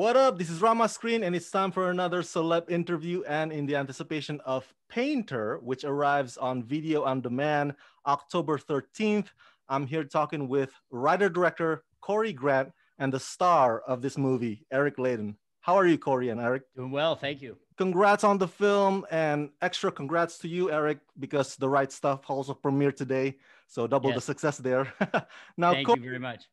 What up? This is Rama Screen, and it's time for another celeb interview. And in the anticipation of Painter, which arrives on Video On Demand October 13th, I'm here talking with writer-director Cory Grant and the star of this movie, Eric Ladin. How are you, Cory and Eric? Doing well, thank you. Congrats on the film, and extra congrats to you, Eric, because The Right Stuff also premiered today. So double the success there. Now, thank you very much.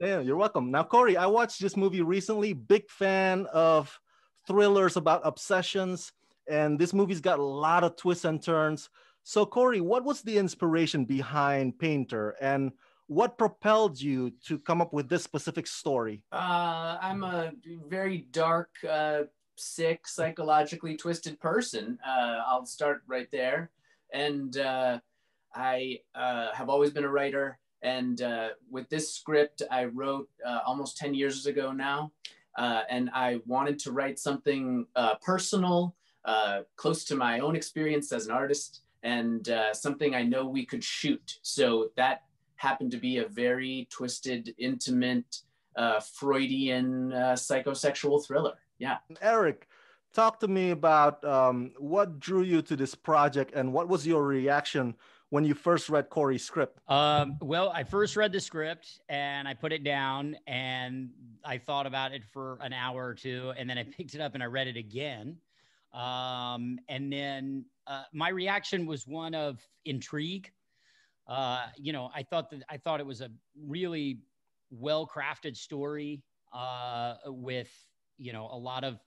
Yeah, you're welcome. Now, Cory, I watched this movie recently. Big fan of thrillers about obsessions, and this movie's got a lot of twists and turns. So, Cory, what was the inspiration behind Painter, and what propelled you to come up with this specific story? I'm a very dark, sick, psychologically twisted person. I'll start right there. And I have always been a writer. And with this script, I wrote almost 10 years ago now. And I wanted to write something personal, close to my own experience as an artist, and something I know we could shoot. So that happened to be a very twisted, intimate, Freudian psychosexual thriller. Yeah. Eric, talk to me about what drew you to this project, and what was your reaction when you first read Cory's script? Well, I first read the script and I put it down and I thought about it for an hour or two, and then I picked it up and I read it again. And then my reaction was one of intrigue. You know, I thought it was a really well-crafted story with, you know, a lot of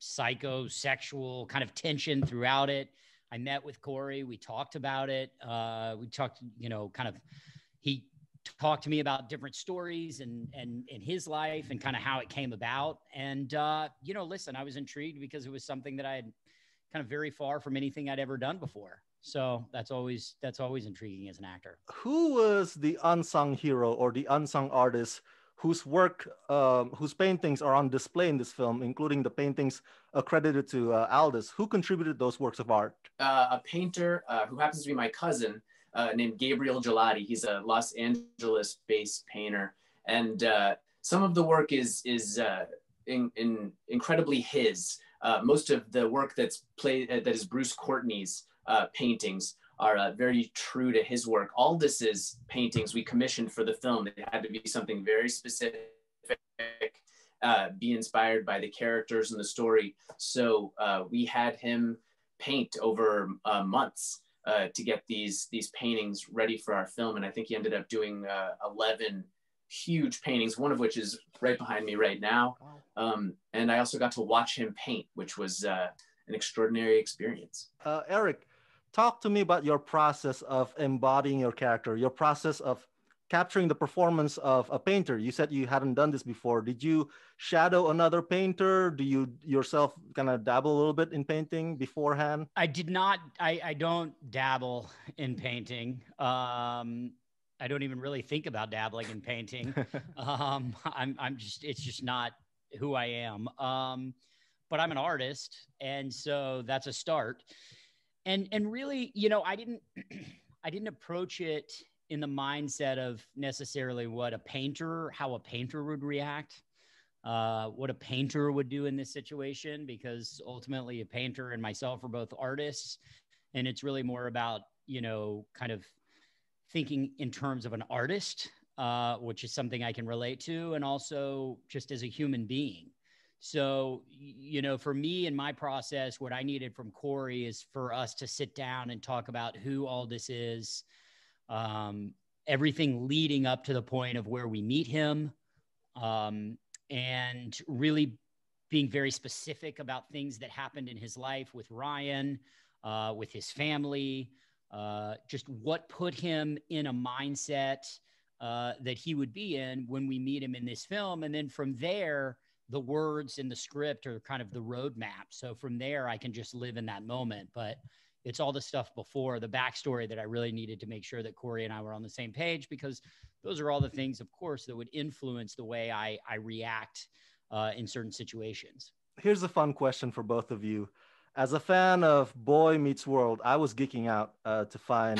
psychosexual kind of tension throughout it. I met with Cory. We talked about it. We talked, you know, kind of, he talked to me about different stories and his life and kind of how it came about. And, you know, listen, I was intrigued because it was something that I had kind of very far from anything I'd ever done before. So that's always intriguing as an actor. Who was the unsung hero or the unsung artist whose work, whose paintings are on display in this film, including the paintings accredited to Aldis? Who contributed those works of art? A painter who happens to be my cousin named Gabriel Gelati. He's a Los Angeles-based painter, and some of the work is incredibly his. Most of the work that is Bruce Courtney's paintings are very true to his work. Aldis's paintings we commissioned for the film. It had to be something very specific, be inspired by the characters and the story. So we had him paint over months to get these paintings ready for our film. And I think he ended up doing 11 huge paintings, one of which is right behind me right now. And I also got to watch him paint, which was an extraordinary experience. Eric, talk to me about your process of embodying your character, your process of capturing the performance of a painter. You said you hadn't done this before. Did you shadow another painter? Do you yourself kind of dabble a little bit in painting beforehand? I did not. I don't dabble in painting. I don't even really think about dabbling in painting. It's just not who I am. But I'm an artist, and so that's a start. And really, you know, I didn't approach it in the mindset of necessarily how a painter would react, what a painter would do in this situation, because ultimately a painter and myself are both artists, and it's really more about, you know, kind of thinking in terms of an artist, which is something I can relate to, and also just as a human being. So, you know, for me in my process, what I needed from Cory is for us to sit down and talk about who Aldis is, everything leading up to the point of where we meet him, and really being very specific about things that happened in his life with Ryan, with his family, just what put him in a mindset that he would be in when we meet him in this film. And then from there, the words in the script are kind of the roadmap. So from there, I can just live in that moment. But it's all the stuff before, the backstory, that I really needed to make sure that Cory and I were on the same page, because those are all the things, of course, that would influence the way I react in certain situations. Here's a fun question for both of you. As a fan of Boy Meets World, I was geeking out to find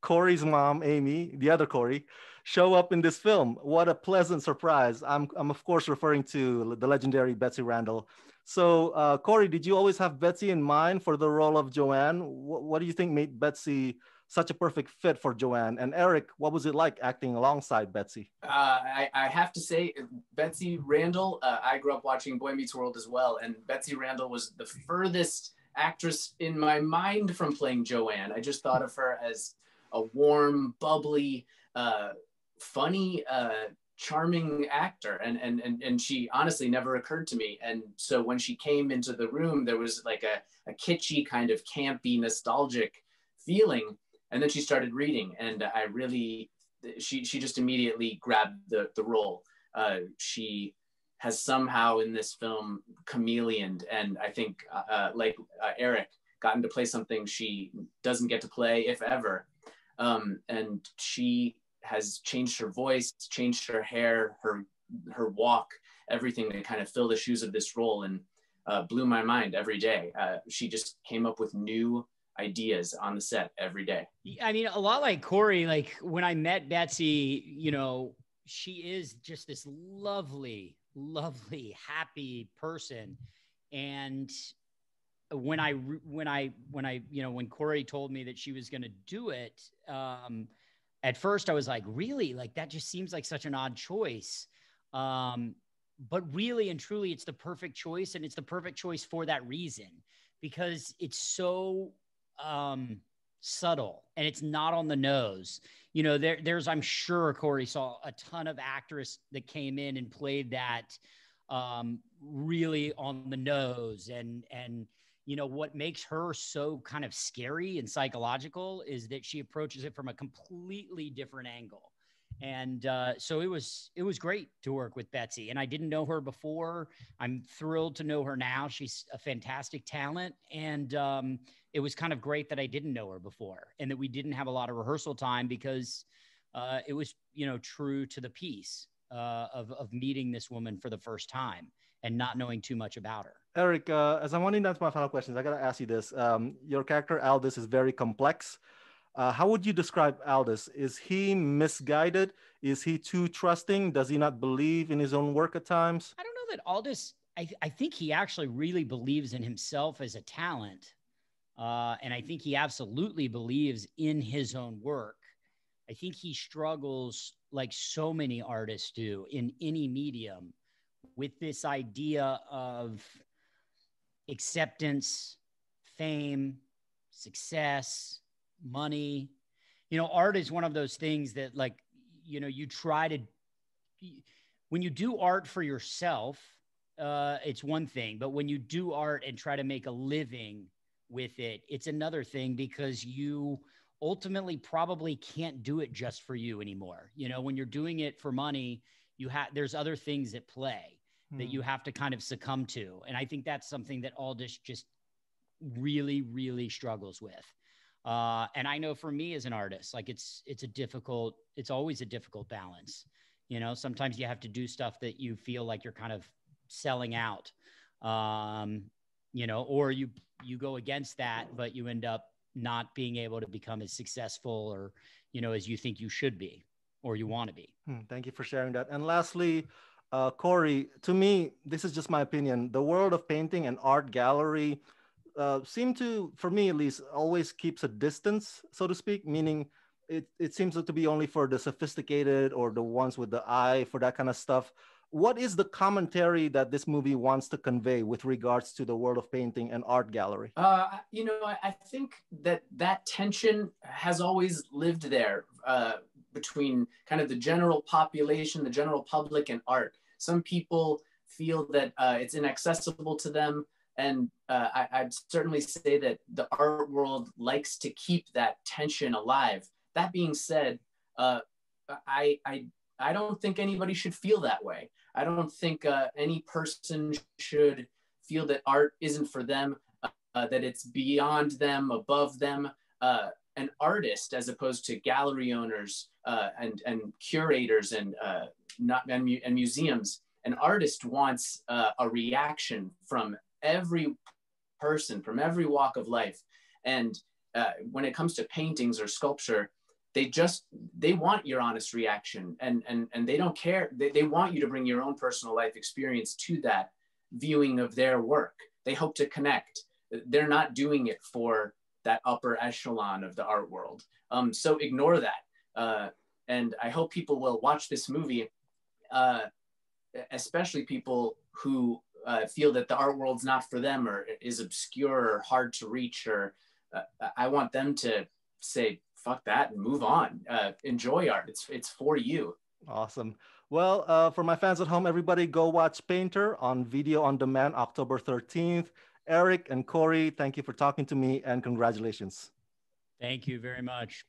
Corey's mom, Amy, the other Corey, show up in this film. What a pleasant surprise. I'm of course referring to the legendary Betsy Randle. So Corey, did you always have Betsy in mind for the role of Joanne? What do you think made Betsy such a perfect fit for Joanne? And Eric, what was it like acting alongside Betsy? I have to say, Betsy Randle, I grew up watching Boy Meets World as well, and Betsy Randle was the furthest actress in my mind from playing Joanne. I just thought of her as a warm, bubbly, funny, charming actor, and she honestly never occurred to me. And so when she came into the room, there was like a kitschy kind of campy, nostalgic feeling. And then she started reading, and I really, she just immediately grabbed the role. She has somehow in this film chameleoned, and I think like Eric, gotten to play something she doesn't get to play, if ever. And she has changed her voice, changed her hair, her walk, everything to kind of fill the shoes of this role, and blew my mind every day. She just came up with new ideas on the set every day. I mean, a lot like Corey, like when I met Betsy, you know, she is just this lovely, lovely, happy person. And when I you know, when Corey told me that she was going to do it, at first I was like, really? Like, that just seems like such an odd choice. But really and truly, it's the perfect choice, and it's the perfect choice for that reason, because it's so subtle and it's not on the nose. You know, there's, I'm sure Corey saw a ton of actors that came in and played that really on the nose. And you know, what makes her so kind of scary and psychological is that she approaches it from a completely different angle. And so it was great to work with Betsy, and I didn't know her before. I'm thrilled to know her now. She's a fantastic talent, and it was kind of great that I didn't know her before and that we didn't have a lot of rehearsal time, because it was, you know, true to the piece of meeting this woman for the first time and not knowing too much about her. Eric, as I'm winding down to my final questions, I gotta ask you this. Your character Aldis is very complex. How would you describe Aldis? Is he misguided? Is he too trusting? Does he not believe in his own work at times? I don't know that Aldis, I think he actually really believes in himself as a talent. And I think he absolutely believes in his own work. I think he struggles, like so many artists do in any medium, with this idea of acceptance, fame, success, money. You know, art is one of those things that, like, you know, you try to, when you do art for yourself, it's one thing, but when you do art and try to make a living with it, it's another thing, because you ultimately probably can't do it just for you anymore. You know, when you're doing it for money, there's other things at play that you have to kind of succumb to. And I think that's something that Aldis just really, really struggles with. And I know for me as an artist, like it's always a difficult balance. You know, sometimes you have to do stuff that you feel like you're kind of selling out, you know, or you go against that, but you end up not being able to become as successful or, you know, as you think you should be or you want to be. Thank you for sharing that. And lastly, Corey, to me, this is just my opinion. The world of painting and art gallery seem to, for me at least, always keeps a distance, so to speak, meaning it seems to be only for the sophisticated or the ones with the eye for that kind of stuff. What is the commentary that this movie wants to convey with regards to the world of painting and art gallery? You know, I think that tension has always lived there between kind of the general population, the general public, and art. Some people feel that it's inaccessible to them. And I'd certainly say that the art world likes to keep that tension alive. That being said, I don't think anybody should feel that way. I don't think any person should feel that art isn't for them, that it's beyond them, above them. An artist, as opposed to gallery owners and curators and museums, an artist wants a reaction from every person, from every walk of life. And when it comes to paintings or sculpture, They want your honest reaction, and they don't care. They want you to bring your own personal life experience to that viewing of their work. They hope to connect. They're not doing it for that upper echelon of the art world. So ignore that. And I hope people will watch this movie, especially people who feel that the art world's not for them or is obscure or hard to reach. Or I want them to say, fuck that and move on. Enjoy art. It's for you. Awesome. Well, for my fans at home, everybody go watch Painter on Video On Demand, October 13th. Eric and Cory, thank you for talking to me and congratulations. Thank you very much.